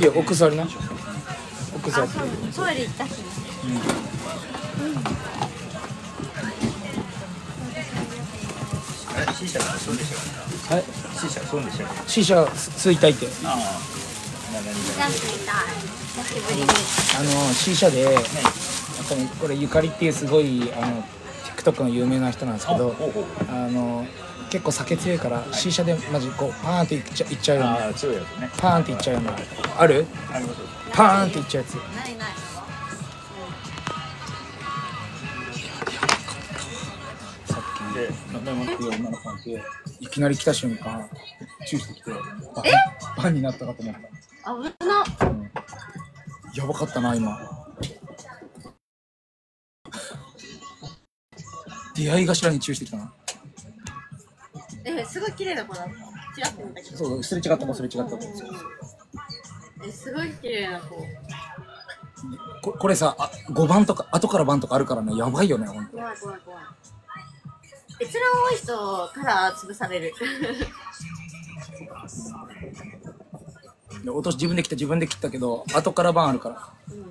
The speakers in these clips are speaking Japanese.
いや、奥座りな。奥座り。トイレ行ったし。あれ、シーシャがそうでした。はい。シーシャそうでした。シーシャついたいって。ああ。シーシャで。これゆかりっていうすごいTikTok の有名な人なんですけど、結構酒強いからシーシャでマジこうパーンっていっちゃうような、パーンっていっちゃうような、ある？パーンっていっちゃうやつ。さっきで仲間っていう女の子っていきなり来た瞬間チューしてきてパンになったかと思った。危な。やばかったな今。出会い頭に注意してきたな。すごい綺麗な子だった。ちらっと見たけど。そう、すれ違った子、すれ違った子。すごい綺麗な子。これさ、5番とか、後から番とかあるからね、やばいよね、ほんと。怖い怖い怖い。閲覧多い人から潰される。落とし自分で切ったけど、後から番あるから。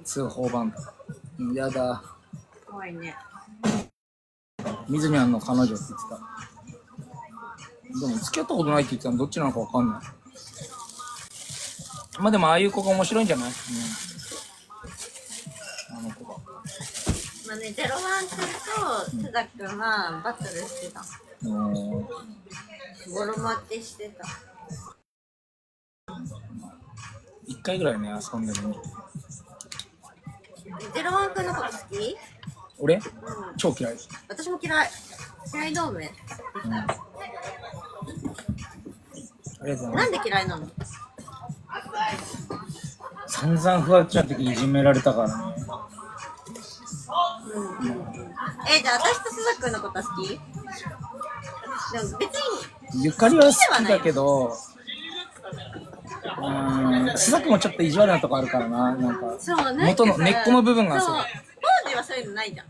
通報番。やだ。怖いね。みずにゃんの彼女って言ってた。でも付き合ったことないって言ってたのどっちなのかわかんない。まあでもああいう子が面白いんじゃない？うん、あの子が。まあね、ゼロワン君と須田君はバトルしてた。ボロ負けしてた。一回ぐらいね遊んでるの。ゼロワン君のこと好き？俺超嫌い。私も嫌い。嫌い同盟。なんで嫌いなの？散々ふわっちゃん的にいじめられたからね。じゃあ私と須田君のこと好き？でも別にゆかりは好きだけど、須田君もちょっと意地悪なとこあるからな。なんか元の根っこの部分がそう。そういうのないじゃん。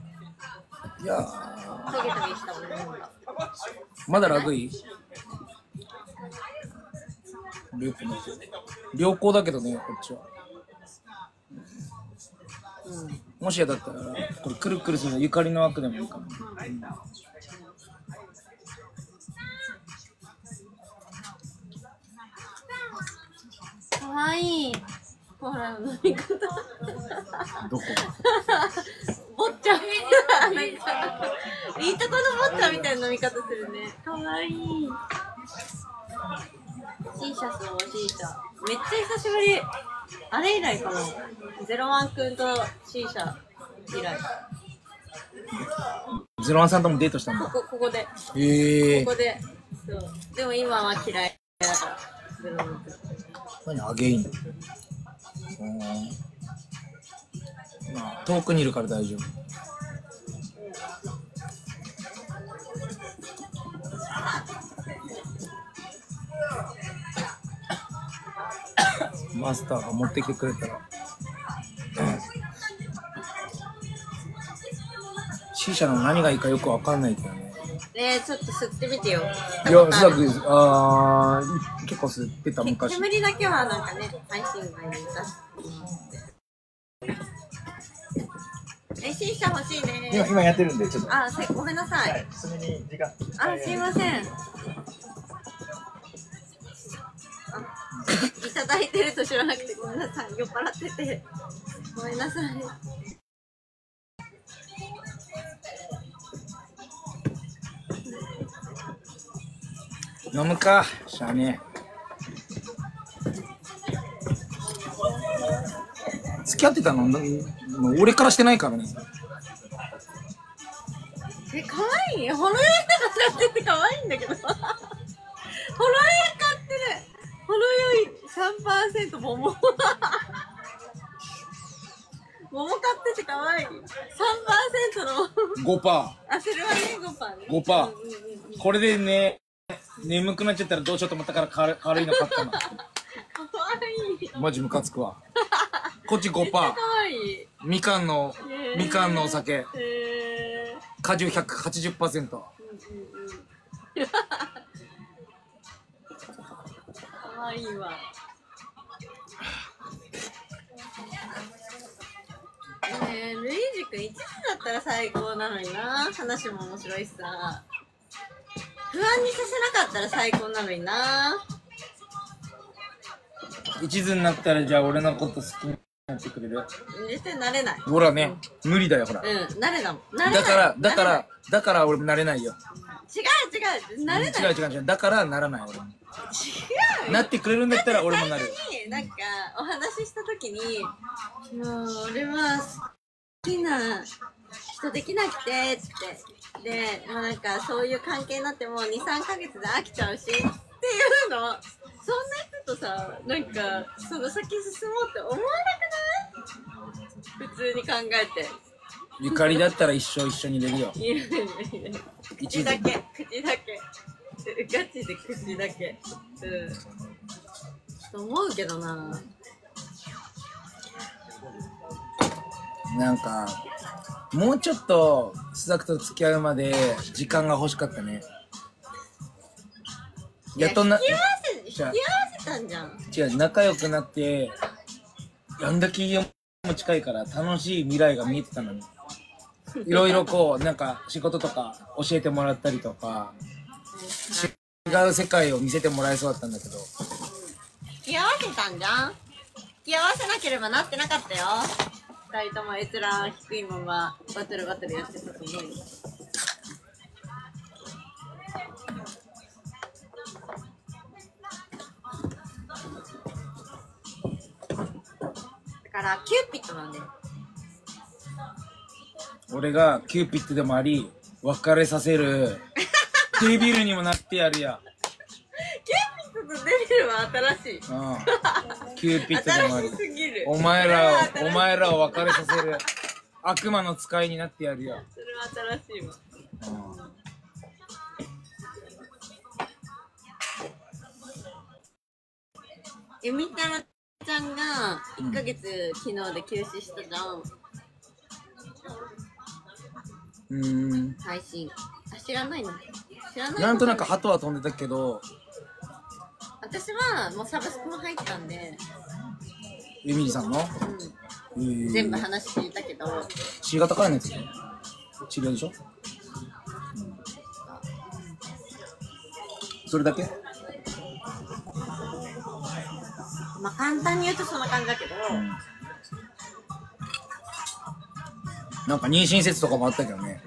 いやー、トゲトゲしたもん。まだラグい？良好だけどね、こっちは。もしやだったら、これくるくるするのゆかりの枠でもいいかも。かわいい。ほら、飲み方。どこ？ボッチャみたいな、いいとこのボッチャみたいな飲み方するね。かわいい。シーシャそう、シーシャ。めっちゃ久しぶり。あれ以来かな。ゼロワン君とシーシャ以来。ゼロワンさんともデートしたんだ。ここで。ここで。そう。でも今は嫌いだから。ゼロワン君。何アゲイン。まあ遠くにいるから大丈夫。マスターが持ってきてくれたら。シーシャの何がいいかよくわかんないけどね。ちょっと吸ってみてよ。いや、結構吸ってた昔。煙だけはなんかね、配信外に出して。シーシャ欲しいね。今やってるんで、ちょっと。あ、ごめんなさい。あ、すいません。いただいてると知らなくて、ごめんなさい。酔っ払ってて。ごめんなさい。飲むか、しゃあねえ。付き合ってたの俺からしてないからね。かわいい。ホロエイ買っててかわいいんだけど。ホロエイ買ってる。ホロエイ 3% 桃。桃買っててかわいい。3% の。5%。あ、それはね、5%ね。5%。これでね。眠くなっちゃったらどうしようと思ったから軽いの買ったの。かわいい。マジムカつくわ。こっち 5%。かわいい。みかんのお酒。果汁 180%。かわいいわ。ねえ、ルイージ君一途だったら最高なのにな。話も面白いしさ、不安にさせなかったら最高なのにな。一途になったらじゃあ俺のこと好きになってくれる？絶対なれない。ほらね、無理だよほら。うん、なれだもん。だから俺もなれないよ。違う、なれない。違う、だからならない俺も。違う。なってくれるんだったら俺もなる。なんかお話ししたときに、もう俺は好きな人できなくてってで、もうなんかそういう関係になってもう 2,3 ヶ月で飽きちゃうしっていうの。そんな人とさ、なんかその先進もうって思わなくない？普通に考えて。ゆかりだったら一生一緒にいれるよ。口だけ、口だけ。ガチで口だけ。うん。と思うけどな。なんか、もうちょっと須作と付き合うまで時間が欲しかったね。やっとな。引き合わせたんじゃん。違う、仲良くなって、あんだけ家も近いから楽しい未来が見えてたのに。いろいろこう、なんか仕事とか教えてもらったりとか、違う世界を見せてもらえそうだったんだけど。引き合わせたんじゃん。引き合わせなければなってなかったよ。二人とも閲覧低いままバトルやってたと思うよ。だからキューピッドなんだよ。俺がキューピッドでもあり、別れさせるデビルにもなってやるや。キューピッドとデビルは新しい。うん、キューピッドでもあり、お前らを別れさせる悪魔の使いになってやるや。それは新しいわ。うん、みたらちゃんが1ヶ月昨日で休止したじゃん。配信。あ、知らないの。なんとなく鳩は飛んでたけど、私はもうサブスクも入ったんで。ゆみりさんの？うん。全部話聞いたけど。C 型からのやつ？治療でしょ？それだけ？まあ簡単に言うとそんな感じだけど、なんか妊娠説とかもあったけどね。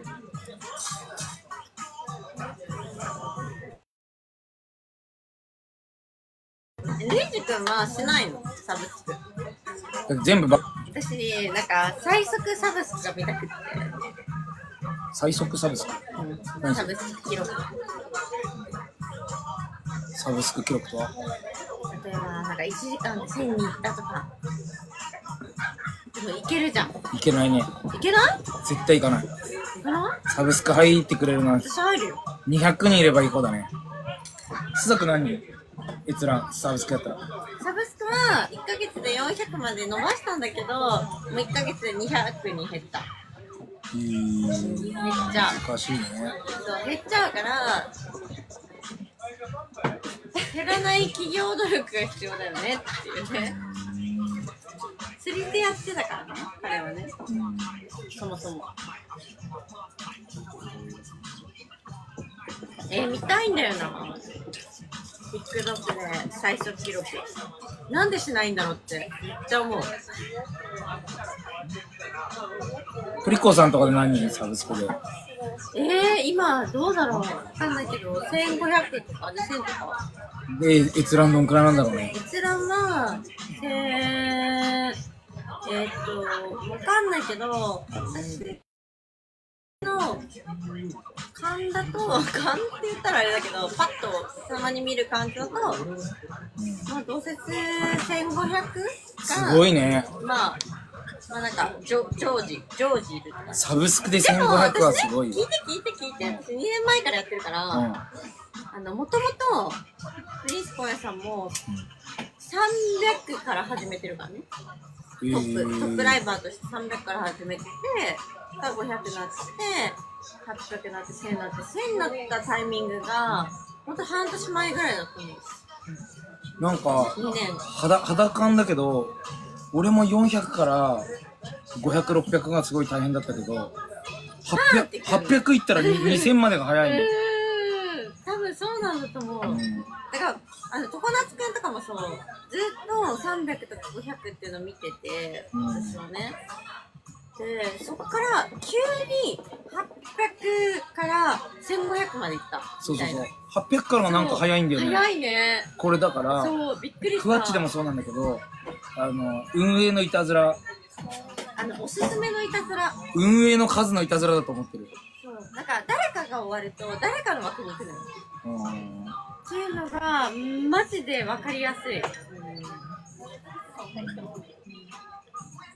ルイージ君はしないの？サブスク全部ばっ私なんか最速サブスクが見たくて。最速サブスク、うん、サブスク記録とは例えばなんか1時間で1000に行ったとか。でもいけるじゃん。いけないね。いけない？絶対いかない。サブスク入ってくれるな。私入るよ。200人いればいい子だね。須作何人閲覧サブスクやったら？サブスクは1ヶ月で400まで伸ばしたんだけど、もう1ヶ月で200に減った。めっちゃ難しいね。そう、減っちゃうから減らない企業努力が必要だよねっていうね。釣り手やってたからね、彼はね。そもそも見たいんだよな、TikTok で最速記録。なんでしないんだろうってめっちゃ思う。プリコさんとかで何人サブスクで？今どうだろう、分かんないけど1500とか2000とかで。閲覧どんくらいなんだろうね。閲覧は分かんないけど、私の勘だと、勘って言ったらあれだけど、パッとたまに見る環境と、まあどうせ1500がすごいね。まあなんかジョージいるから。サブスクで1500はすごいよ。でも私ね、聞いて、私2年前からやってるから、もともとプリンス小屋さんも300から始めてるからね。トップライバーとして300から始めてて、500になってて、800になって、1000になって、1000になったタイミングがほんと半年前ぐらいだったんです。なんか2年肌感だけど、俺も400から500、600がすごい大変だったけど、800いったら2000までが早いの。多分そうなんだと思う。だから常夏くんとかもそう、ずっと300とか500っていうのを見てて、私はね。でそこから急に800から1500までいった。そうそうそう。800からもなんか早いんだよね。早いね。これだから、クワッチでもそうなんだけど、運営のいたずら。おすすめのいたずら。運営の数のいたずらだと思ってる。そう。なんか誰かが終わると誰かの枠に来る。っていうのがマジでわかりやすい。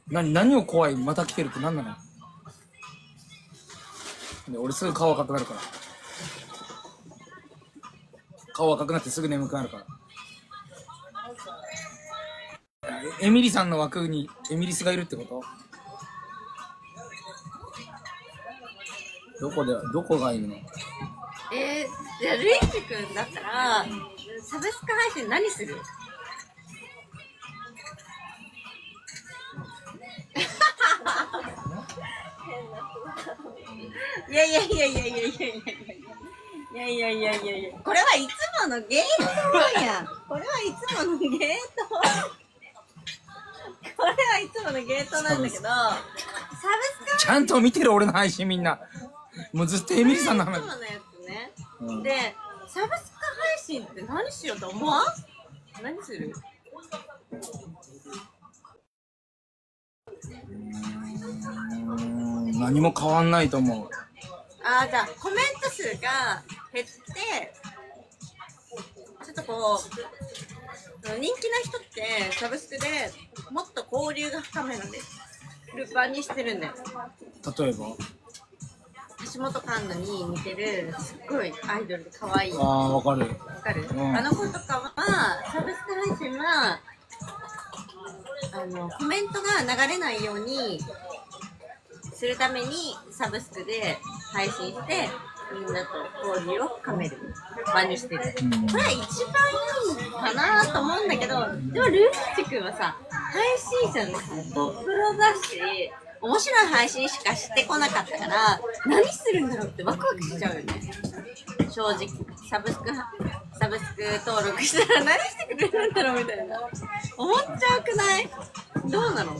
何を怖い、また来てるって何なの？で俺すぐ顔赤くなるから。顔赤くなってすぐ眠くなるから。エミリさんの枠にエミリスがいるってこと？どこがいるの？じゃあルイージ君だったらサブスク配信何する？いやいやいやいやいやいやいやいやいやいやいや、これはいつものゲートや。これはいつものゲート。これはいつものゲートなんだけど、サブスクちゃんと見てる俺の配信みんな。もうずっとエミリさんの話。で、サブスク配信って何しようと思わん？何する？何も変わんないと思う。じゃあコメント数が減ってちょっとこう人気な人ってサブスクでもっと交流が深めのでルパンにしてるんだよ。例えば橋本環奈に似てるすっごいアイドルで可愛い。わかるわかる、あの子とかはサブスク配信はコメントが流れないようにするためにサブスクで配信してみんなと交流を深める真似してる。これは一番いいかなと思うんだけど、でもルーチ君はさ、配信者のトップロだし面白い配信しかしてこなかったから、何するんだろうってワクワクしちゃうよね。正直サブスク登録したら何してくれるんだろうみたいな思っちゃうくない？どうなの？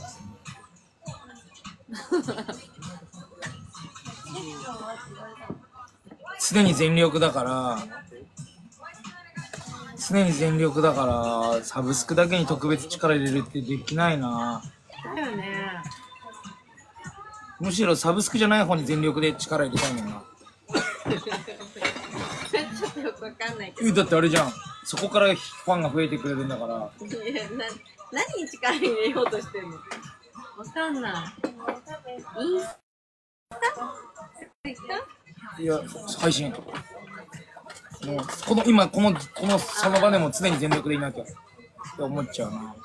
常に全力だからサブスクだけに特別力入れるってできないな。だよね。むしろサブスクじゃない方に全力で力入れたいもんな。ちょっとよくわかんないけど。だってあれじゃん。そこからファンが増えてくれるんだから。何に力入れようとしてるの？わかんない。いや、配信。もうこのその場でも常に全力でいなきゃって思っちゃうな。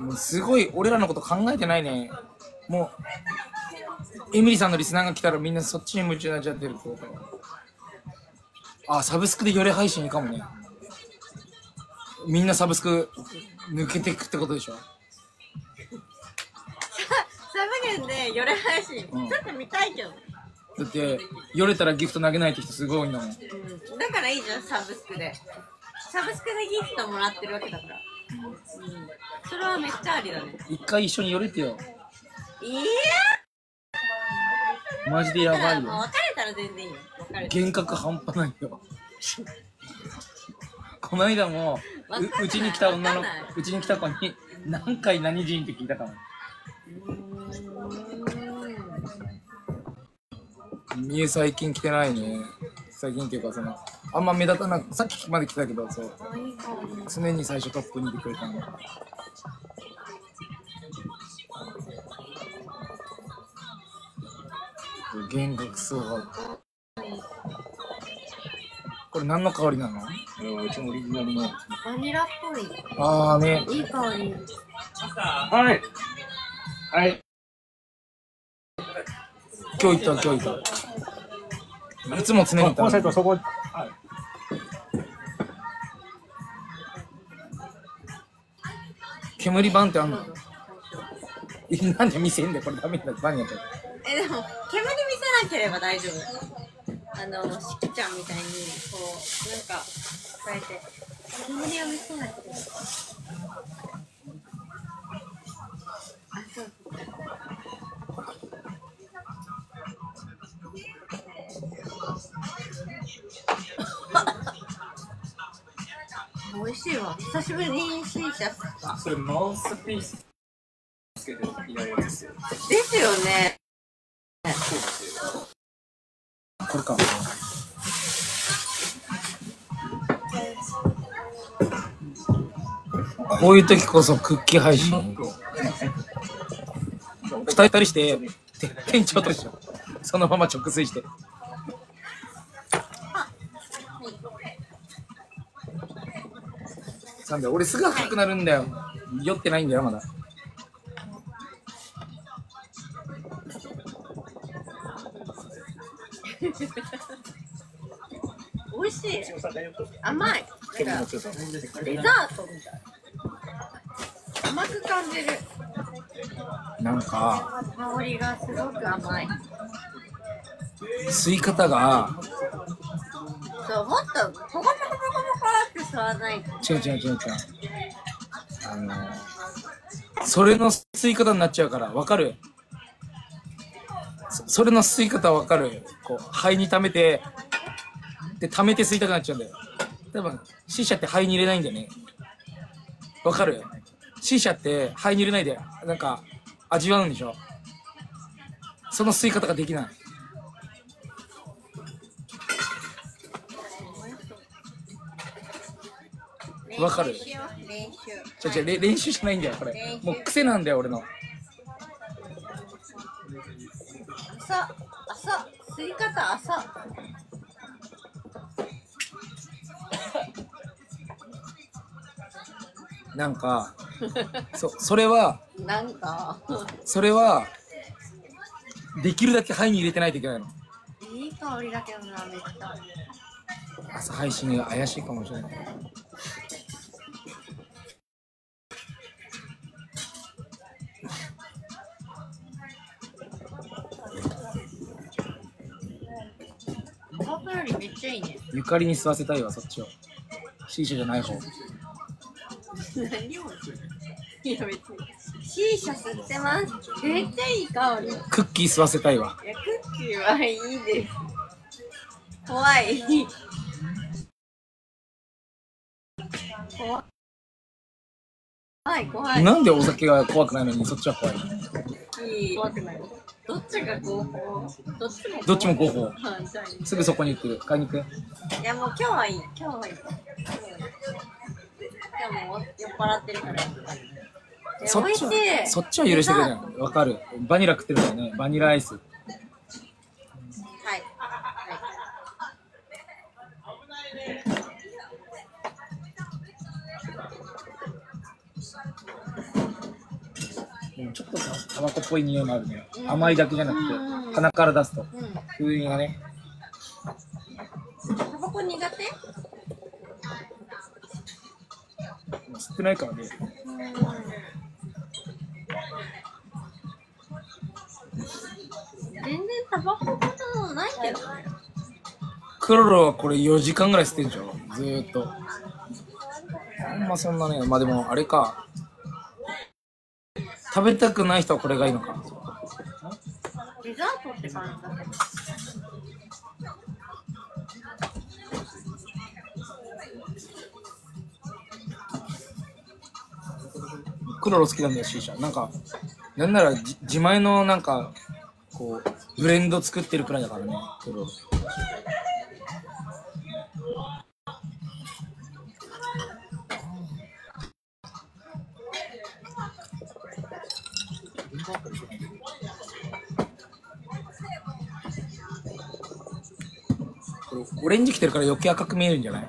もうすごい俺らのこと考えてないね。もうエミリさんのリスナーが来たらみんなそっちに夢中になっちゃってるってこと。サブスクでより配信いいかもね。みんなサブスク抜けていくってことでしょ。サブ限でよれ配信、ちょっと見たいけど。だってよれたらギフト投げないって人すごいんだもん。だからいいじゃん、サブスクでギフトもらってるわけだから、それはめっちゃありだね。一回一緒によれてよ。いやマジでやばいよ。別れたら全然いいよ。幻覚半端ないよ。この間もうちに来た子に何回何人って聞いたかも。みゆ最近来てないね。最近っていうかあんま目立たなく、さっきまで来たけど、そう常に最初トップにいてくれたの。幻覚そう。これ何の香りなの？これはうちのオリジナルのバニラっぽい。ね。いい香り。はい。はい。今日行った。いつも常に行った。コンセントそこ。煙版ってあんの？なんで見せんだよ、これダメだよ、バンやったら。え、でも、煙見せなければ大丈夫。しきちゃんみたいに、こう、なんか、伝えて、煙を見せなければ。あ、そう。美味しいわ。久しぶりにシーシャスか。それマウスピースつけていないやつですよ。ですよね。これか。こういう時こそクッキー配信。二人して店長と一緒。そのまま直睡して。なんだ俺すぐ赤くなるんだよ。酔ってないんだよまだ。美味しい。甘い。デザートみたい。甘く感じる。なんか香りがすごく甘い。吸い方が。そうもっとほぼ。違う。それの吸い方になっちゃうから分かる。それの吸い方分かる。こう肺に溜めてで溜めて吸いたくなっちゃうんだよ。多分シーシャって肺に入れないんだよね。分かる。シーシャって肺に入れないでなんか味わうんでしょ。その吸い方ができない。わかる。練習じゃないんだよこれ。もう癖なんだよ俺の。朝吸い方朝。なんかそれはできるだけ肺に入れてないといけないの。いい香りだけどなめっちゃ。朝配信が怪しいかもしれない。めっちゃいいね。ゆかりに吸わせたいわ、そっちを。シーシャじゃない方。何を。いや、別に。シーシャ吸ってます。めっちゃいい香り。クッキー吸わせたいわ。いや、クッキーはいいです。怖い。怖い。なんでお酒が怖くないのに、そっちは怖い。怖くない。どっちが合法？どっちも合法。すぐそこに行ってる。買いに行く？いやもう今日はいい。今日も酔っ払ってるから。そっちは許してくれない。わかる。バニラ食ってるからね。バニラアイス。はい。ちょっとタバコっぽい匂いもあるね。甘いだけじゃなくて鼻から出すと風味がね。タバコ苦手？吸ってないからね。全然タバコことのないけどね。クロロはこれ4時間ぐらい吸ってんじゃん。ずーっと。あんまそんなね。まあでもあれか。食べたくない人はこれがいいのか。デザートって感じだね。クロロ好きなんだよシーシャ。なんかなんなら自前のなんかこうブレンド作ってるくらいだからねクロロ。オレンジ着てるから余計赤く見えるんじゃない？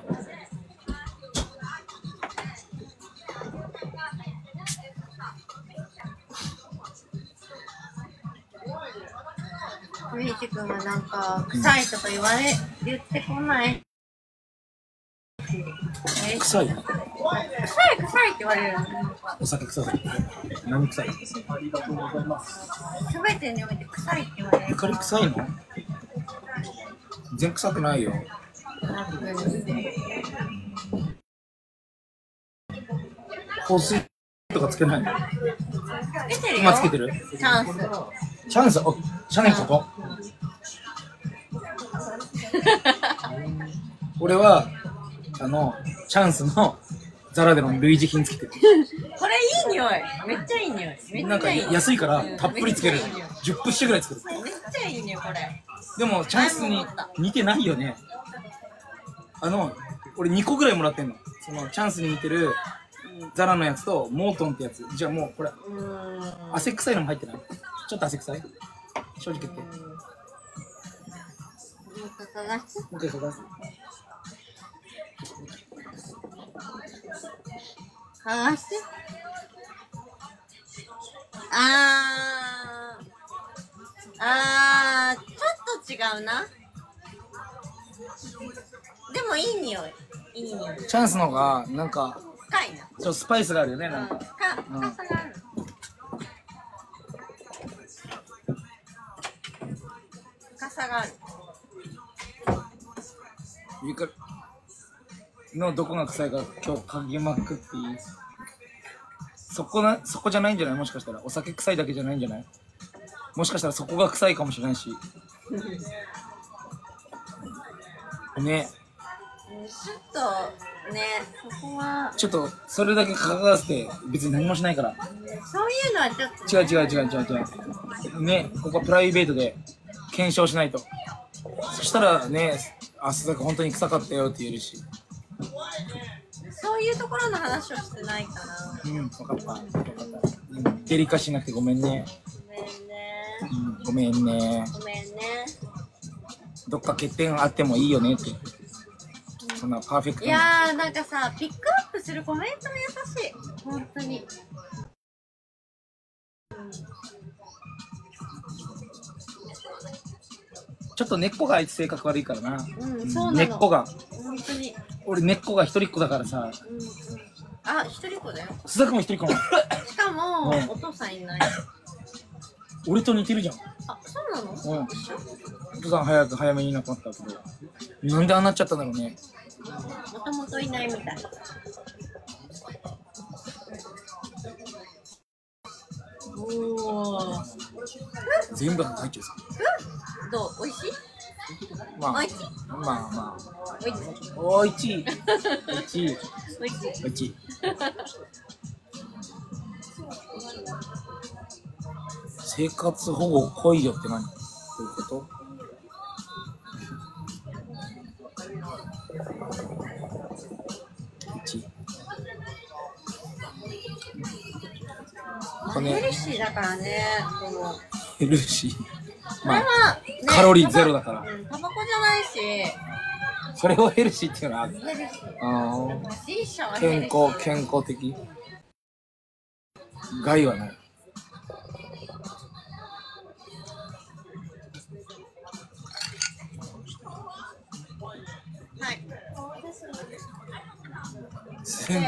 小西君はなんか臭いとか言ってこない。臭い。臭いって言われる。お酒臭い。何臭い？ありがとうございます。すべてにおいて臭いって言われる。ゆかり臭いの？全然臭くないよ。香水とかつけないの？つけてるよ。今つけてる？チャンス。チャンス。お、シャネルそこ。俺はチャンスのザラでの類似品つけてる。これいい匂い。めっちゃいい匂い。なんか安いからたっぷりつける。10プッシュぐらいつける。めっちゃいい匂いこれ。でもチャンスに似てないよね。俺2個ぐらいもらってんの。そのチャンスに似てるザラのやつとモートンってやつ。じゃあもうこれ汗臭いのも入ってない？ちょっと汗臭い？正直言って。もう一回嗅がす。嗅がして。ちょっと違うな。でもいい匂い。いい匂い。チャンスのがなんか深いな。そう、スパイスがあるよね。なんか。深さがある。深さがある。ゆかのどこが臭いか今日嗅ぎまくっていい？そこじゃないんじゃない？もしかしたらお酒臭いだけじゃないんじゃない？もしかしたらそこが臭いかもしれないし。ね。ちょっとね、そこはちょっとそれだけ嗅がせて別に何もしないから。そういうのはちょっと、ね、違うね。ここはプライベートで検証しないと。そしたらね、あそこ本当に臭かったよって言えるし。そういうところの話をしてないかな。うん、分かった。デリカシーなくてごめんね。ごめんね。どっか欠点あってもいいよねって。そんなパーフェクト。いやー、なんかさ、ピックアップするコメントも優しい。本当に。ちょっと根っこがあいつ性格悪いからな。根っこが。本当に。俺根っこが一人っ子だからさ。あ、一人っ子だよ。須田君も一人っ子なの。しかも、お父さんいない。俺と似てるじゃん。あ、そうなの？うん。お父さん早めにいなくなったけど。なんであんなっちゃったんだろうね。もともといないみたい。おお。全部入っちゃう。どう？おいしい？まあまあ。おいしい。おいしい。生活保護来いよって何？どういうこと？ヘルシーだからね。ヘルシー。まあカロリーゼロだから。タバコじゃないし。それをヘルシーっていうのはある。健康的。害はない。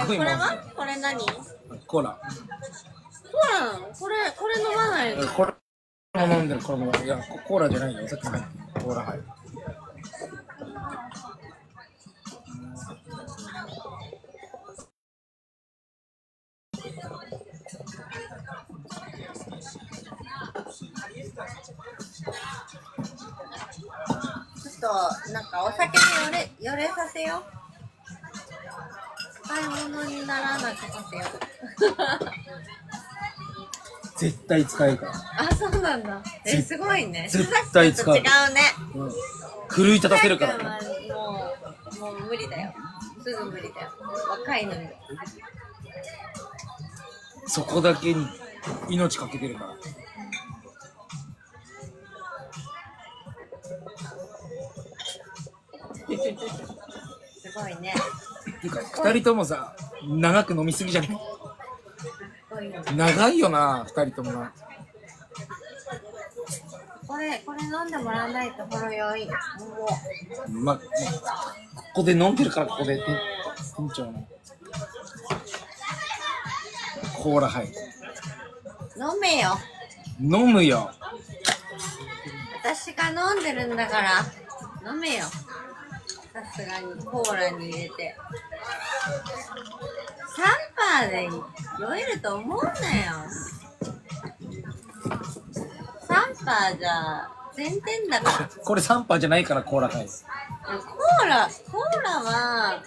これは？これ何？コーラ。これ飲まないの？これも飲んでる。これもいやコーラじゃないよ。お酒ない。コーラはい。ちょっとなんかお酒によれさせよう。買い物にならなくさせよう。絶対使えるから。あ、そうなんだ。すごいね。絶対使う。違うね。狂い立たせるから。もう無理だよ。すぐ無理だよ。若いのに。そこだけに命かけてるから。すごいね。てか2人ともさ、長く飲みすぎじゃね？長いよな、2人ともな。これ飲んでもらわないとほろ酔い。ま、ここで飲んでるから、ここで店長のコーラ入る。飲めよ。飲むよ。私が飲んでるんだから飲めよ。さすがにコーラに入れて3%で酔えると思うなよ。3%じゃ全然だからこれ3%じゃないからコーラ入る。コーラは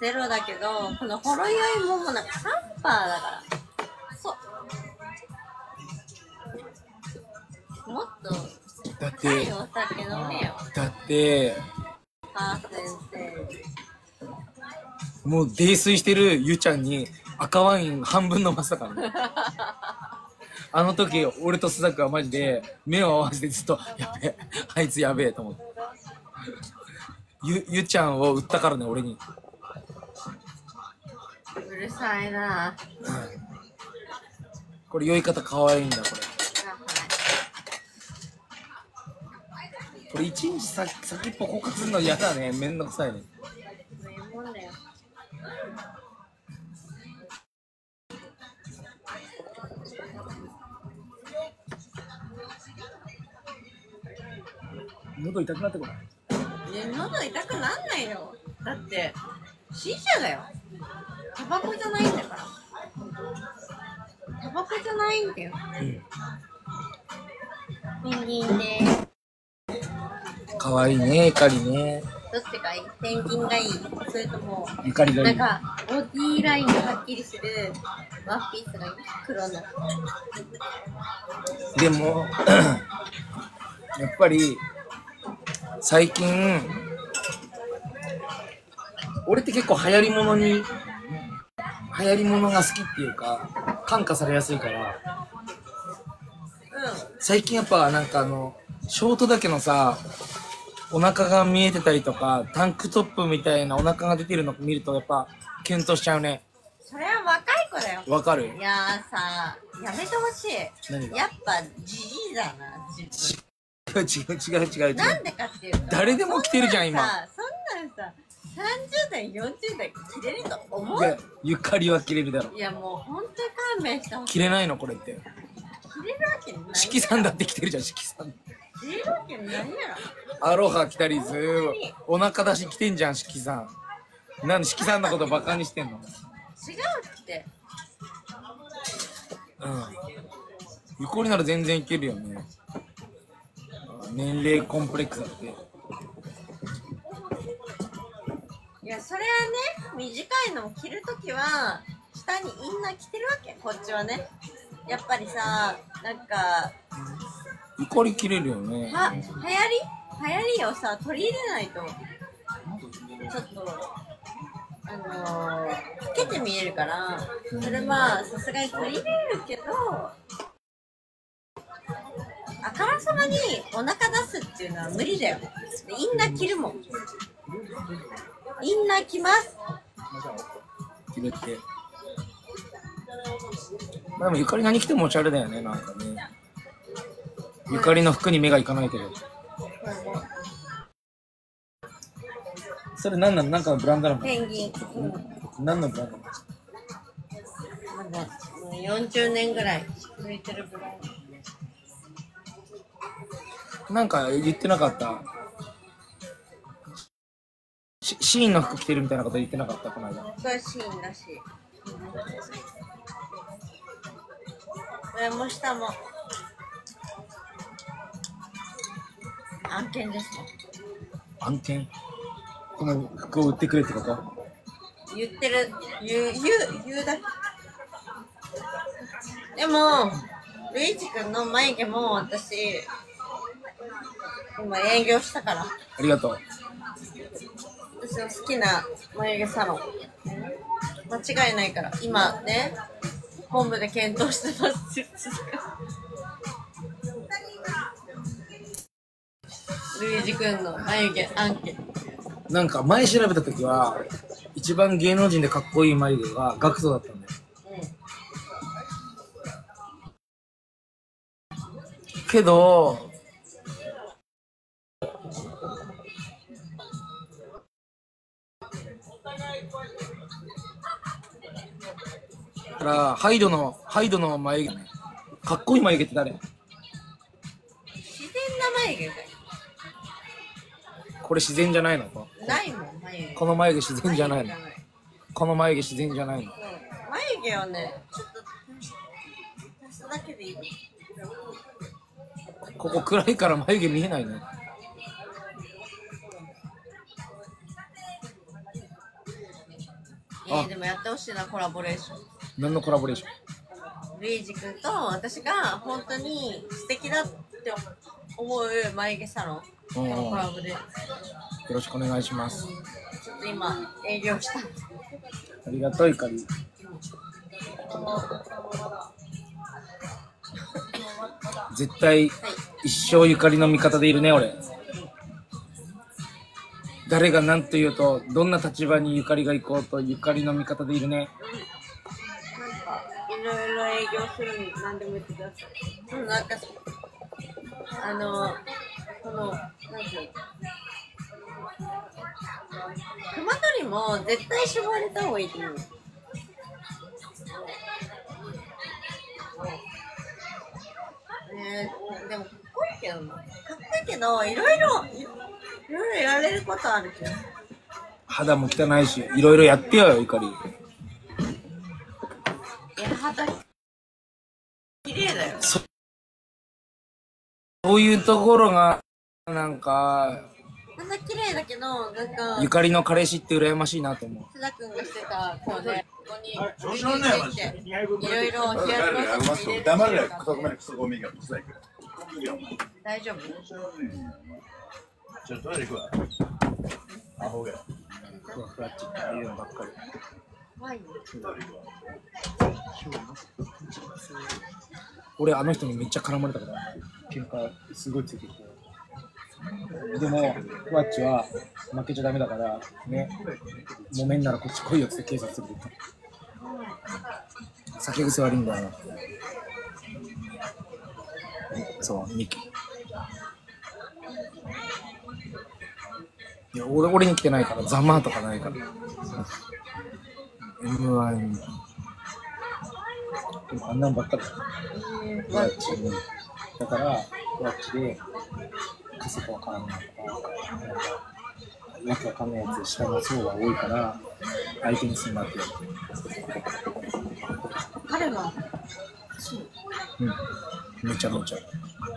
ゼロだけど、このほろ酔いもなんか3%だから、そうもっとだって、もう泥酔してるゆちゃんに赤ワイン半分飲ませたからね。あの時、俺と須坂はマジで目を合わせてずっと、やべえ、あいつやべえと思って。ゆちゃんを売ったからね、俺に。うるさいな。これ酔い方かわいいんだ、これ。これ一日先っぽ交換するの嫌だね、めんどくさいね。喉痛くなってこない？喉痛くなんないよ。だってシーシャだよ。タバコじゃないんだから。タバコじゃないんだよ。ペンギンね。可愛いね、ゆかりね。どっちがいい？ペンギンがいい？それともゆかりがいい？なんかボディーラインがはっきりするワンピースがいい？黒の。でもやっぱり最近俺って結構流行り物が好きっていうか感化されやすいから、最近やっぱなんかショートだけのさ。お腹が見えてたりとか、タンクトップみたいなお腹が出てるのを見るとやっぱキュンとしちゃうね。それは若い子だよ。わかる。いやーさ、やめてほしい。何が？やっぱじじいだな。違う。なんでかっていうと、誰でも着てるじゃん今。そんなのさ、30代、40代着れると思う？ゆかりは着れるだろ。いやもう本当に勘弁してほしい。着れないのこれって。着れるわけない。四季さんだって着てるじゃん四季さん。着れるわけないやろ。アロハ着たりずーお腹出し着てんじゃん、しきさん。なんでしきさんのことバカにしてんの？違うって。うん。ゆこりなら全然いけるよね。年齢コンプレックスだって。いや、それはね、短いのを着るときは、下にインナー着てるわけ、こっちはね。やっぱりさ、なんか。ゆこり着れるよね。は、流行りをさ、取り入れないとちょっと老けて見えるから、それはさすがに取り入れるけど、あからさまにお腹出すっていうのは無理だよ。インナー着るもん。インナー着ます。着るって、まあ、でもゆかり何着てもおしゃれだよね、なんかね。ゆかりの服に目がいかないけど。それ何なの？なんかブランドなの？ペンギン。何のブランドなの？なんか40年ぐらい続いてるブランド。なんか言ってなかった。シーンの服着てるみたいなこと言ってなかったこの間。それシーンだし。上も下も。案件ですか？案件？この服を売ってくれってこと？言ってる、言うだけ。でも、ルイージ君の眉毛も私、今営業したから。ありがとう。私の好きな眉毛サロン。間違いないから、今ね、本部で検討してます。ルイージ君の眉毛案件。なんか前調べた時は一番芸能人でかっこいい眉毛がガクトだったんだよ、けどからハイドの眉毛、かっこいい眉毛って誰？自然な眉毛だよ。これ自然じゃないのか。ないもん眉毛。この眉毛自然じゃないの。この眉毛自然じゃないの。眉毛はね、ちょっと足すだけでいい。ここ暗いから眉毛見えないね。でもやってほしいな、コラボレーション。何のコラボレーション？ルイージ君と私が本当に素敵だって思う眉毛サロンのコラボでよろしくお願いします。ちょっと今営業した。ありがとういかり。絶対、はい、一生ゆかりの味方でいるね俺。誰が何と言うと、どんな立場にゆかりが行こうと、ゆかりの味方でいるね。なんか、いろいろ営業するのに何でも言ってください。なんか、なんていうの、熊取も絶対絞れた方がいいと思う。でもかっこいいけどな。かっこいいけど、いろいろやれることあるけど。肌も汚いし、いろいろやってよ、ゆかり。いや、肌綺麗だよ。そういうところが、なんか肌綺麗だけど、なんかゆかりの彼氏って羨ましいなと思う。須田くんがしてた、こうね、ここにいろいろヒアルロン酸入れてた。大丈夫？ちょっとトイレ行くわ。アホが。ふわふわっちっていうのばっかり。俺、あの人にめっちゃ絡まれたから、喧嘩すごいついてきて。でも、ふわっちは負けちゃダメだから、ね、もめんならこっち来いよって警察連れてった。酒癖悪いんだよな。そう、ミキ。いや、俺に来てないから、ざまとかないから。M1 に。でも、あんなんばっかりだ。ワッチに。だから、ワッチで、クソとわからんないとか、わけわかんないやつ、下の層が多いから、相手にすんなって。彼は、そう。うん。めちゃめちゃ。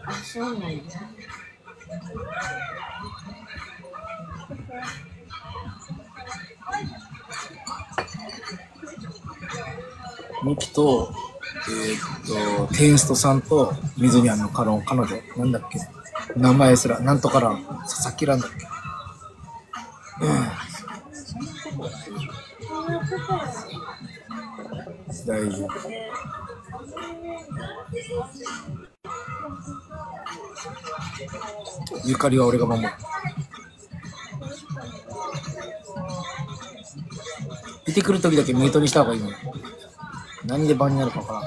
あ、そうなんや。ミキと、テンストさんと水にあの彼女なんだっけ、名前すらなんとから佐々木らんだっけ、大丈夫。ゆかりは俺が守る。出てくるときだけミュートにした方がいいの。何で場になるか分からん。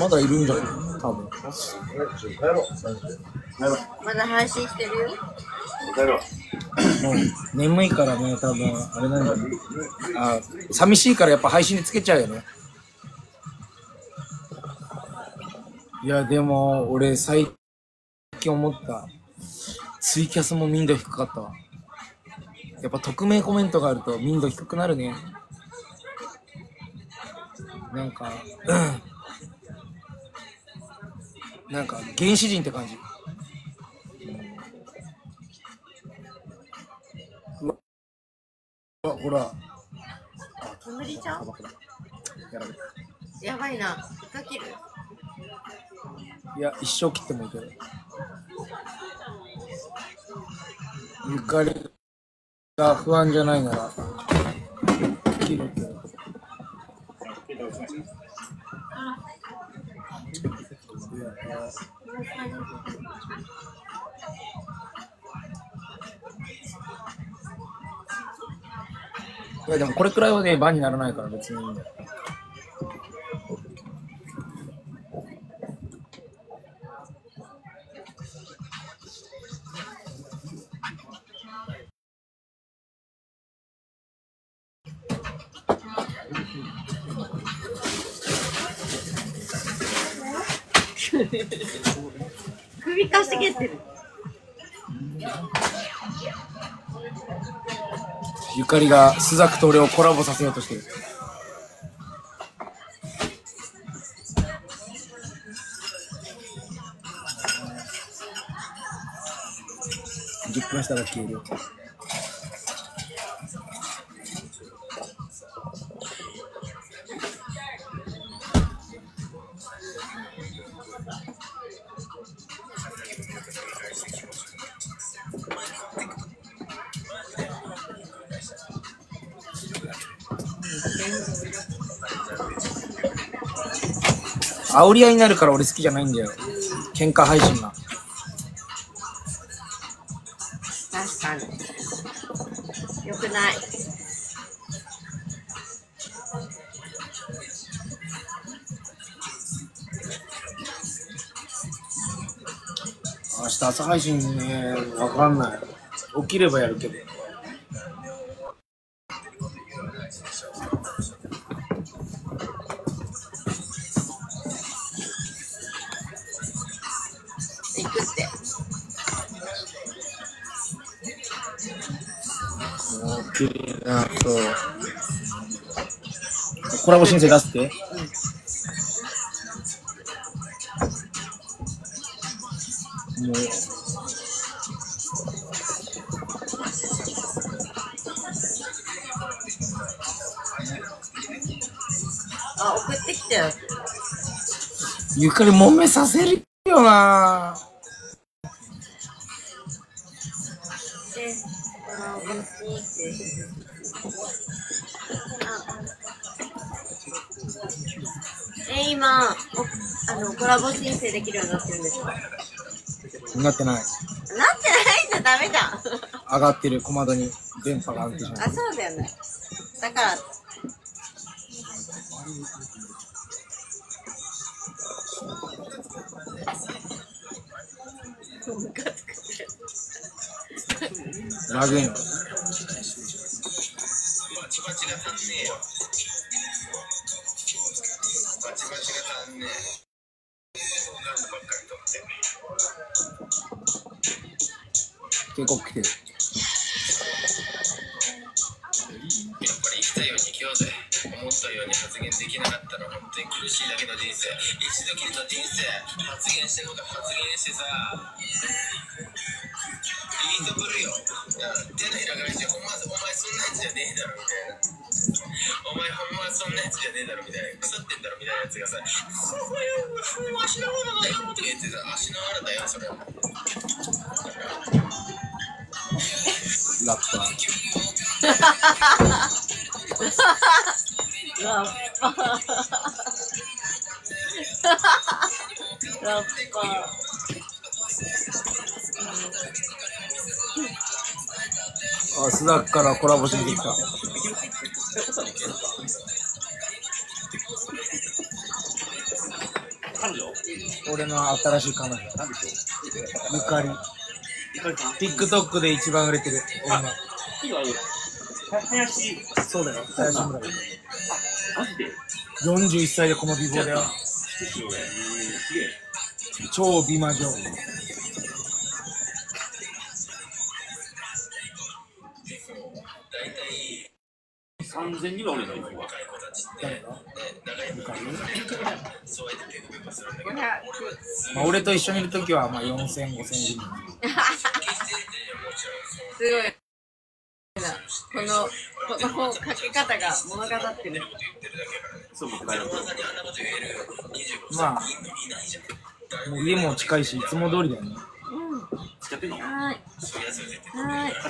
まだいるんじゃない多分。まだ配信してるよ。もう眠いからね、多分あれなんだね。あ、寂しいからやっぱ配信でつけちゃうよね。いやでも俺最近思った。ツイキャスも民度低かったわ。やっぱ匿名コメントがあると民度低くなるね。なんか、なんか原始人って感じ。うわ、ほら。煙ちゃん？やばいな。一回切る？いや、一生切ってもいいけど。ゆかりが不安じゃないなら切るけど。いやでもこれくらいはね番にならないから別にいいんだよ。首かしげてる。ゆかりが朱雀と俺をコラボさせようとしてる。10分したら消える。煽り合いになるから俺好きじゃないんだよ、喧嘩配信が。確かによくない。明日朝配信ね、分かんない。起きればやるけど。コラボ申請出すって、うん、もうあ、送ってきてよ。ゆかりもめさせるよな。今コラボ申請できるようになってるんですか？なってない。なってないんだ、ダメじゃん。上がってる小窓に電波が上がってしまう。あ、そうだよね。だから。ラグイン。警告来てる。やっぱり生きたように生きようぜ。思ったように発言できなかったら本当に苦しいだけの人生。一度きりの人生。発言してること発言してさ。リンクぶるよ。手のひら返して、思わずお前そんなやつじゃねえだろみたいな。お前ほんまそんなやつじゃねえだろみたいな、腐ってんだろみたいなやつがさ、このよわしのものだよって言ってさ、足のあらだよそれは。ラッパー。あ、朱雀からコラボしてきた。俺の新しい彼女。ゆかり。TikTok で一番売れてる女。そうだよ、林村。41歳でこの美貌だよ。超美魔女。3000人は俺の行くわ。まあ俺と一緒にいるときはまあ4000、5000人。すごい。この書き方が物語ってる。まあ、もう家も近いし、いつも通りだよね。使ってんの？はい。はい。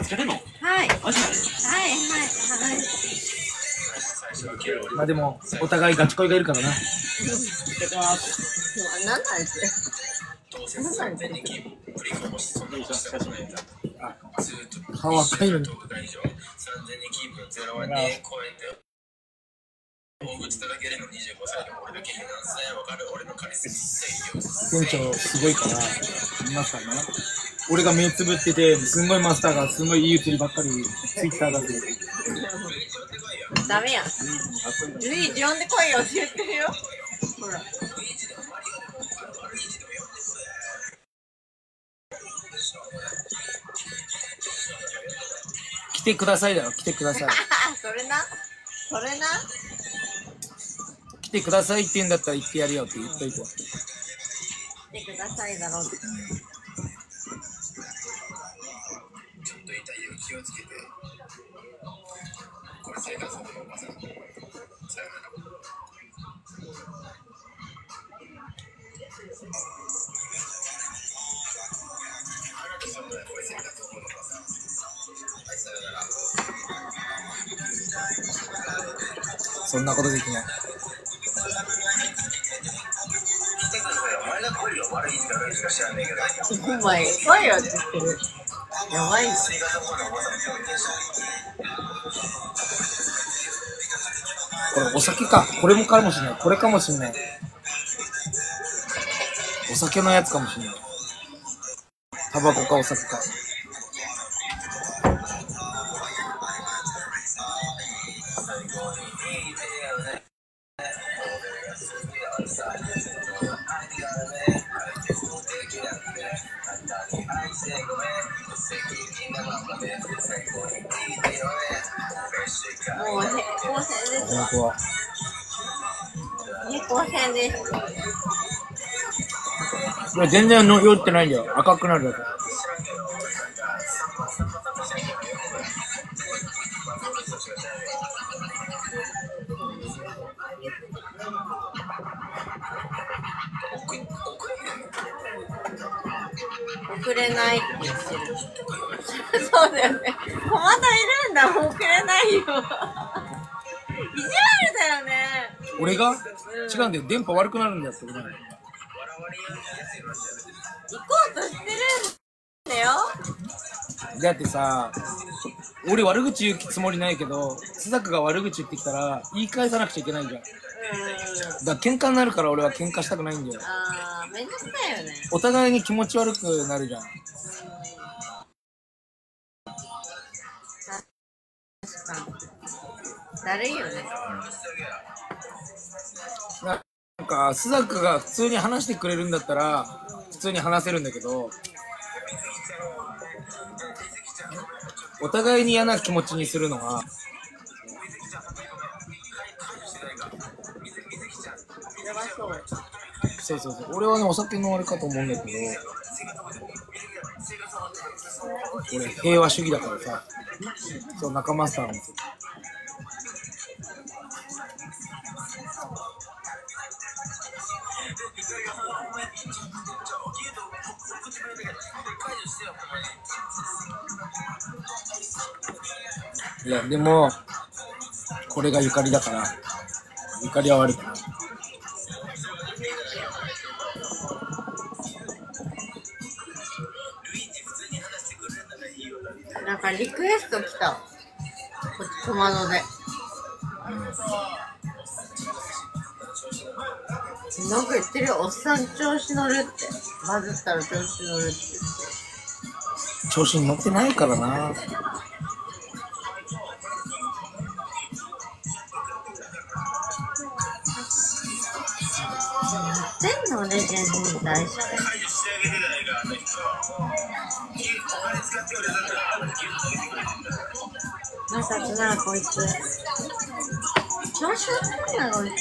使ってんの？はい。マジで？はいはいはい。まあでもお互いガチ恋がいるからな。何なんですよ。何なんですよ。顔赤いのに。大口叩けるの25歳でも俺だけ何歳わかる。俺のカリスマ店長すごいから見ますからね。俺が目つぶっててすんごいマスターがすんごいいい写りばっかりツイッターだってダメやん。ルイージ呼んでこいよって言ってるよ。ほら。来てくださいだろ、来てください。それな、それな。来てくださいって言うんだったら言ってやるよって言っといて。来てくださいだろって。気をつけて。これ生活のおばさん。さよなら。そんなことできない。お前怖いよって言ってる。やばいよ。これお酒か。これもかもしれない。これかもしれない。お酒のやつかもしれない。タバコかお酒か。これ全然の酔ってないんだよ。赤くなるだけ。遅れないって言ってる。そうだよね。小股いるんだもん。遅れないよ。意地悪だよね。俺が？違うんだよ。電波悪くなるんだよ。それなの。行こうとしてるんだよ。だってさ、俺悪口言うつもりないけど、須坂が悪口言ってきたら言い返さなくちゃいけないじゃん。だから喧嘩になるから俺は喧嘩したくないんだよ。ああ、めんどくさいよね。お互いに気持ち悪くなるじゃん。確かに。だるいよね。なんか須坂が普通に話してくれるんだったら普通に話せるんだけど、お互いに嫌な気持ちにするのはそうそうそう。俺はね、お酒のあれかと思うんだけど、俺平和主義だからさ。そう、仲間さんいや、でもこれがゆかりだから、ゆかりは悪くない。なんかリクエスト来た。こっち熊野でなんか言ってるよ。おっさん調子乗るって、バズったら調子乗るって言って。調子に乗ってないからな。全部レジェンドに対してまさきな、こいつ調子乗ってんだよ、こいつ。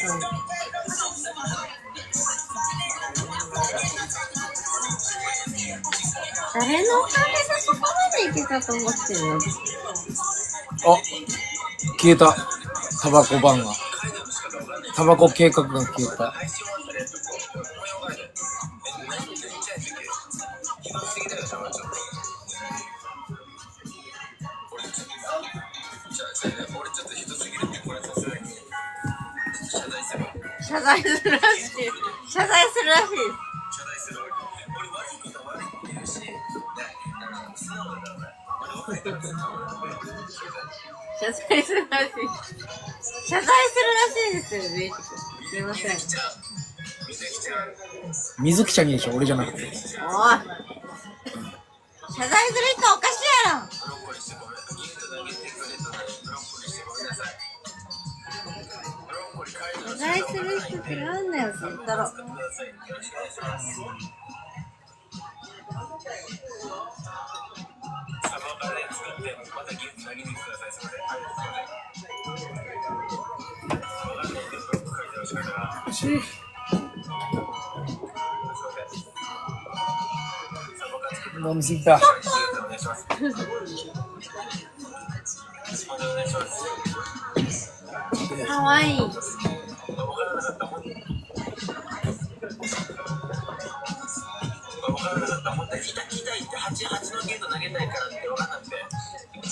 誰のお金でそこまでいけたと思ってるの。あ、消えた。タバコバンが、タバコ計画が消えた。謝罪するらしい。謝罪するらしい。謝罪するらしい。謝罪するらしいですよね。すいません。水木ちゃんにでしょ、俺じゃなくて。おい。謝罪する人おかしいやろ。あんなやつ言ったろ。飲みすぎた。かわいい。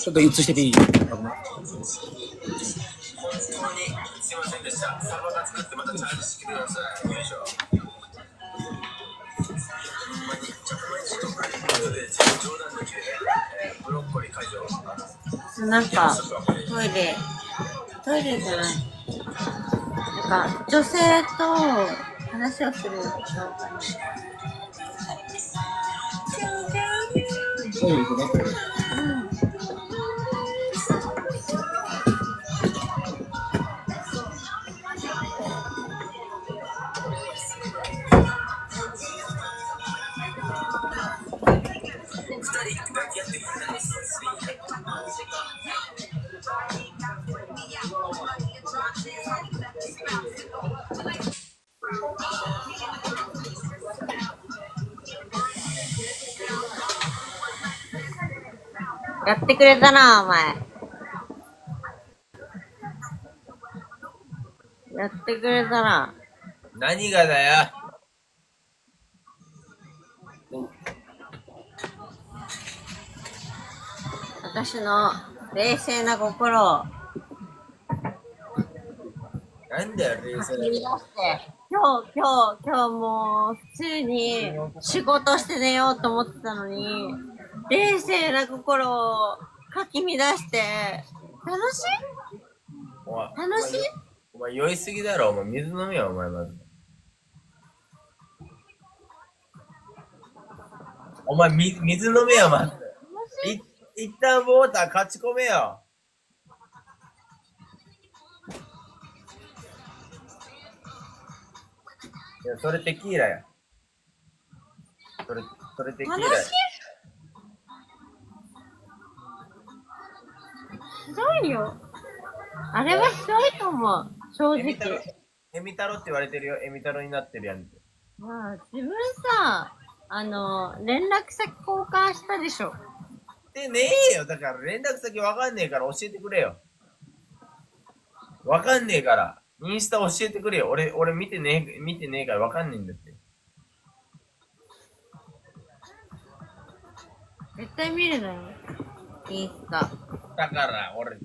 ちょっと移してていい？すいませんでした。サバが作ってまたチャージしてください。よいしょ。なんかトイレじゃない。なんか女性と話をするとトイレ行くね。やってくれたな、お前。やってくれたな。何がだよ。私の冷静な心を。なんだよ、冷静な心。今日もう普通に仕事して寝ようと思ってたのに。冷静な心をかき乱して、楽しい？楽しい？お前酔いすぎだろ、お前水飲みや、お前まず。お前水飲めや、まず。一旦ウォーター勝ち込めよ。いや、それテキーラや。それテキーラや。ひどいよ。あれはひどいと思う、正直。エミ太郎って言われてるよ、エミ太郎になってるやんって。まあ、自分さ、連絡先交換したでしょ。でねえよ、だから連絡先わかんねえから教えてくれよ。わかんねえから、インスタ教えてくれよ。俺見てねえからわかんねえんだって。絶対見るなよ、インスタ。だから俺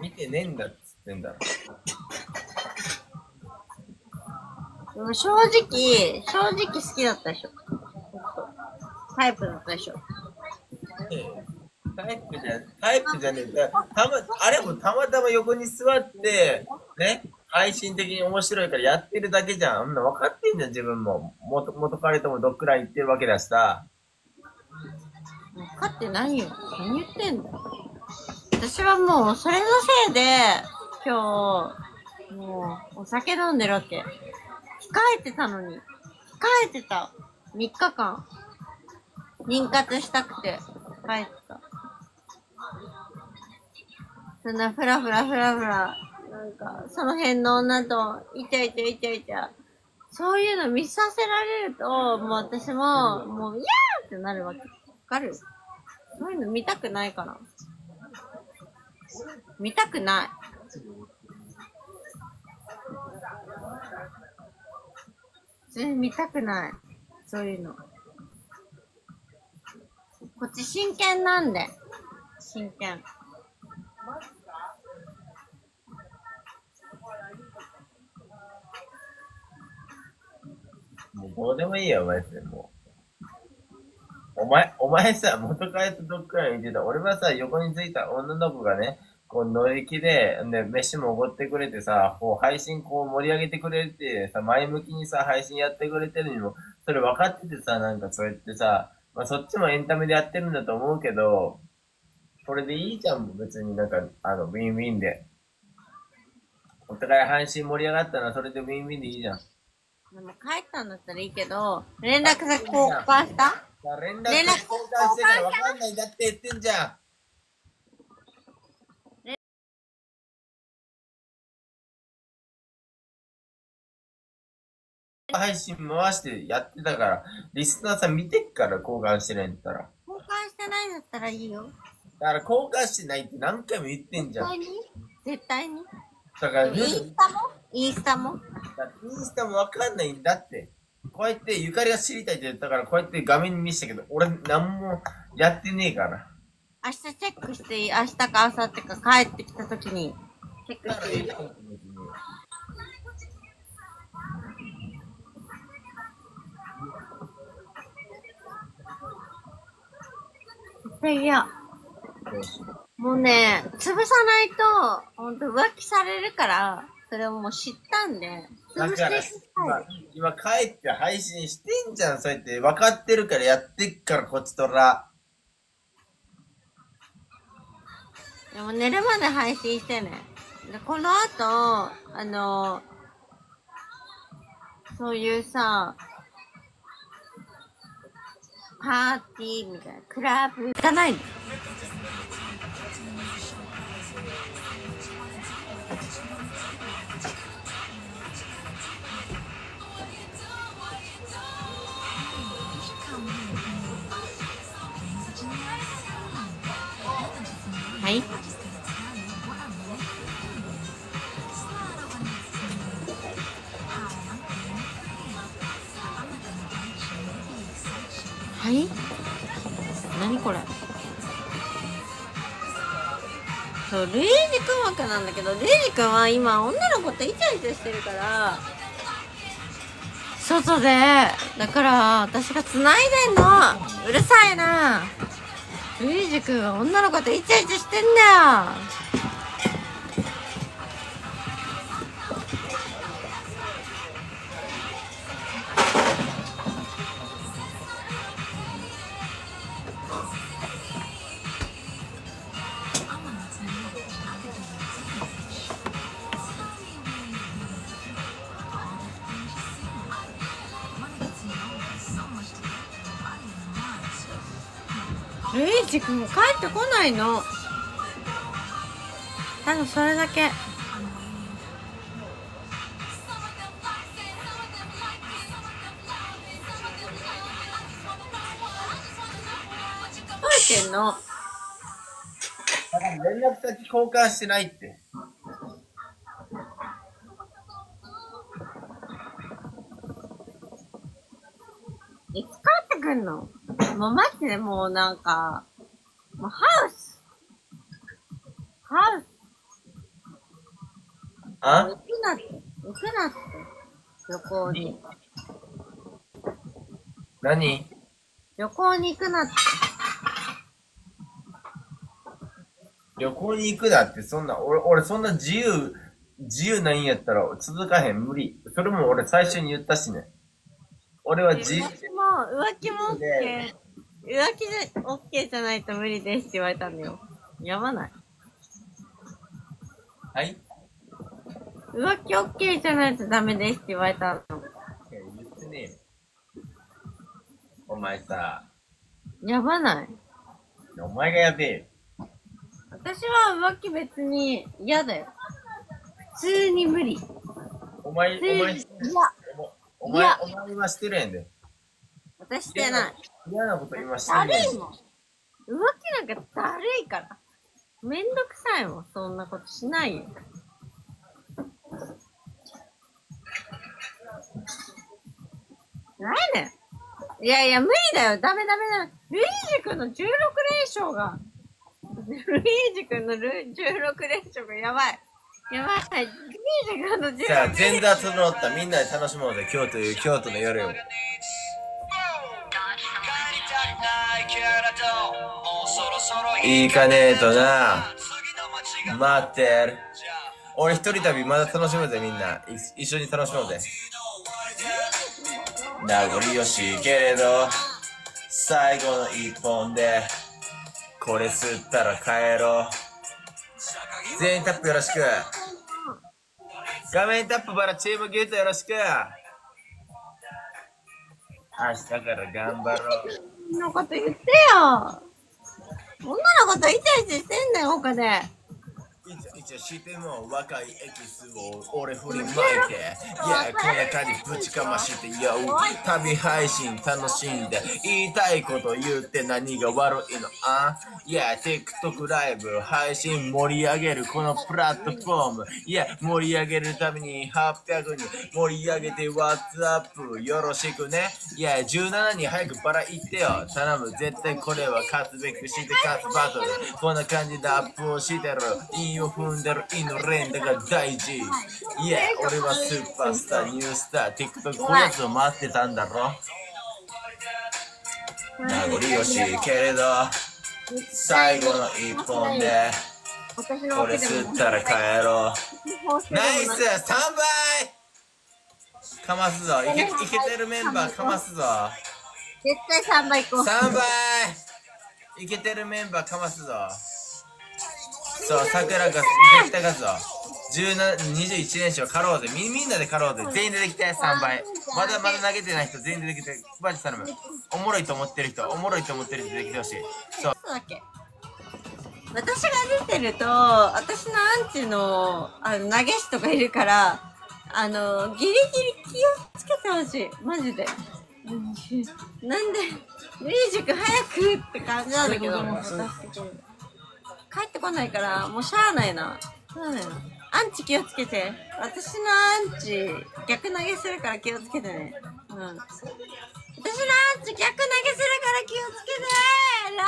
見てねえんだっつってんだろ。でも正直好きだったでしょ。タイプだったでしょ。タイプじゃねえ。あれもたまたま横に座ってね、配信的に面白いからやってるだけじゃん。あんな分かってんじゃん、自分も。元彼ともどっくらい言ってるわけだしさ。分かってないよ。何言ってんだ。私はもうそれのせいで今日もうお酒飲んでるわけ。控えてたのに。控えてた。3日間。妊活したくて控えてた。そんなふらふらなんかその辺の女とイチャイチャそういうの見させられるともう私ももうイヤーってなるわけ。わかる？そういうの見たくないから。見たくない。全然見たくない。そういうの。こっち真剣なんで。真剣。もうどうでもいいよ、マジでもう。お前さ、元カレとどっくらい見てた。俺はさ、横についた女の子がね、こう乗り気で、ね、飯もおごってくれてさ、こう配信こう盛り上げてくれてさ、前向きにさ、配信やってくれてるにも、それ分かっててさ、なんかそうやってさ、まあそっちもエンタメでやってるんだと思うけど、それでいいじゃん、別になんか、ウィンウィンで。お互い配信盛り上がったらそれでウィンウィンでいいじゃん。でも帰ったんだったらいいけど、連絡先交換した？連絡交換してからわかんないだって言ってんじゃん。配信回してやってたから、リスナーさん見てっから交換してないんだったら。交換してないんだったらいいよ。だから交換してないって何回も言ってんじゃん。絶対に。だからインスタもわかんないんだって。こうやってゆかりが知りたいって言ったから、こうやって画面に見せたけど、俺何もやってねえから。明日チェックして、明日か明後日か帰ってきたときにチェックしていい。いや、もうね、潰さないと、ほんと浮気されるから、それをもう知ったんで、潰して今帰って配信してんじゃん、そうやって。分かってるからやってっから、こっちとら。でも寝るまで配信してね。で、この後、そういうさ、パーティーみたいな、クラブ行かないの。はい。はい？何これ？そう、ルイージ君枠なんだけど、ルイージ君は今女の子とイチャイチャしてるから外で、だから私が繋いでんの。うるさいな。ルイージ君は女の子とイチャイチャしてんだよ。ルイージ君も帰ってこないの。ただそれだけ。どうしてんの？連絡先交換してないって。いつ帰ってくんの？もうマジでもうなんか、もうハウスあ？行くなって、旅行に。何？旅行に行くなって。旅行に行くなって、そんな、俺そんな自由ないんやったら続かへん、無理。それも俺最初に言ったしね。俺は自由。浮気も OK。浮気で OK じゃないと無理ですって言われたんだよ。やばない。はい？浮気 OK じゃないとダメですって言われたの。言ってねえよ。お前さ。やばない。お前がやべえよ。私は浮気別に嫌だよ。普通に無理。お前はしてるやんで。私してない。嫌なこと言いましたね。だるいもん。浮気なんかだるいから。めんどくさいもん。そんなことしないよ。ないね。いや、無理だよ。ダメ。ルイージ君の16連勝が。ルイージ君の16連勝がやばい。やばい。ルイージ君の16連勝。じゃあ、ジェンダー整った。みんなで楽しもうぜ。今日という京都の夜を。行かねえとな。待ってる。俺一人旅まだ楽しむぜ、みんな。一緒に楽しもうぜ。名残惜しいけれど最後の一本でこれ吸ったら帰ろう。全員タップよろしく。画面タップからチームゲートよろしく。明日から頑張ろう。そんなこと言ってよ。女の子とイチャイチャしてんだよ、他で。イチャイチャしても若いエキスを俺振りまいて、いや、この中にぶちかまして、いや、旅配信楽しんで、言いたいこと言って何が悪いのあいや、TikTok ライブ配信盛り上げるこのプラットフォーム。いや、盛り上げるために800人盛り上げて WhatsApp よろしくね。いや、17人早くバラ行ってよ。頼む、絶対これは勝つべくして勝つバトル。こんな感じでアップをしてる。韻を踏んでる韻の連打が大事。いや、俺はスーパースター、ニュースター、TikTok こやつを待ってたんだろ。名残惜しいけれど最後の一本でこれ吸ったら帰ろう。ナイス3倍かますぞ。いけてるメンバーかますぞ。絶対3倍いこう。3倍いけてるメンバーかますぞ。そう、桜ができたかぞ。21連勝かろうぜ。みんなでかろうぜ。全員出てきて3倍。まだ投げてない人全員出てきて。マジ頼む。おもろいと思ってる人、おもろいと思ってる人出てきてほしい。そう。私が出てると、私のアンチの、投げ師とかいるから、ギリギリ気をつけてほしい。マジで。なんで、ミュージック早くって感じなんだけど。帰ってこないから、もうしゃあないな。アンチ気をつけて。私のアンチ、逆投げするから気をつけてね。うん。私のアンチ、逆投げするから気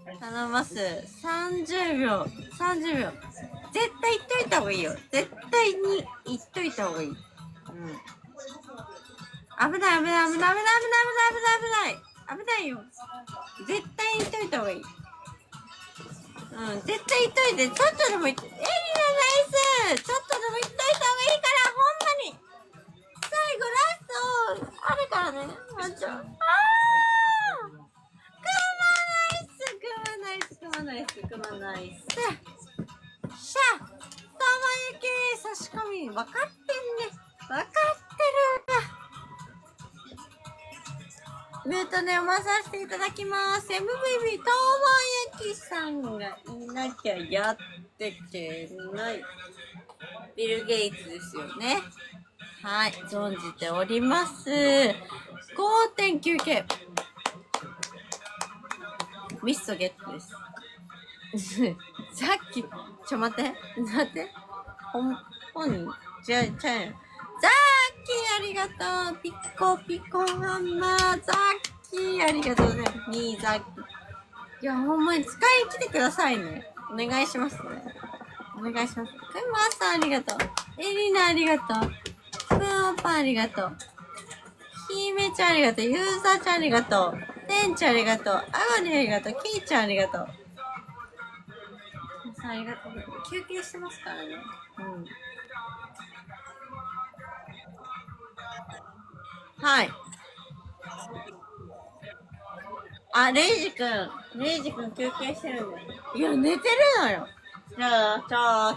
をつけて。ラスト頼ます。30秒。30秒。絶対言っといた方がいいよ。絶対に言っといた方がいい。うん。危ないよ。絶対言っといた方がいい。うん、絶対言っといて、ちょっとでも言っといた方がいいから、ほんまに。最後、ラスト、あるからね、まんちゃん。あーくまナイス。しゃ、ともゆき、差し込み、分かってんね。分かってる。ミュートで読まさせていただきます。MVP、ともゆき。さんがいなきゃやってけないビル・ゲイツですよね。はい、存じております。 5.9K ミストゲットですさっきちょ待って本人じゃあザッキーありがとう。ピコピコママザッキーありがとうね。ミーザッキーいや、ほんまに使い切ってくださいね。お願いしますね。お願いします。クマさんありがとう。エリナありがとう。スプーンオッパーありがとう。ひめちゃんありがとう。ユーザーちゃんありがとう。てんちゃんありがとう。あがりありがとう。きーちゃんありがとう。さんありがとう。休憩してますからね。うん。はい。あ、レイジ君休憩してるんだよ。いや、寝てるのよ。ち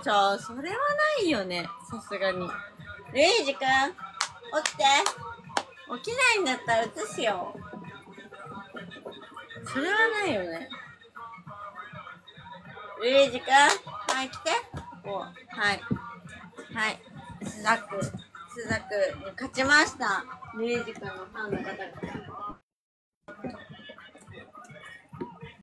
ょ、それはないよね。さすがに。レイジ君、起きて。起きないんだったら映すよ。それはないよね。レイジ君、はい、来て。はい。スザクに勝ちました。レイジ君のファンの方が。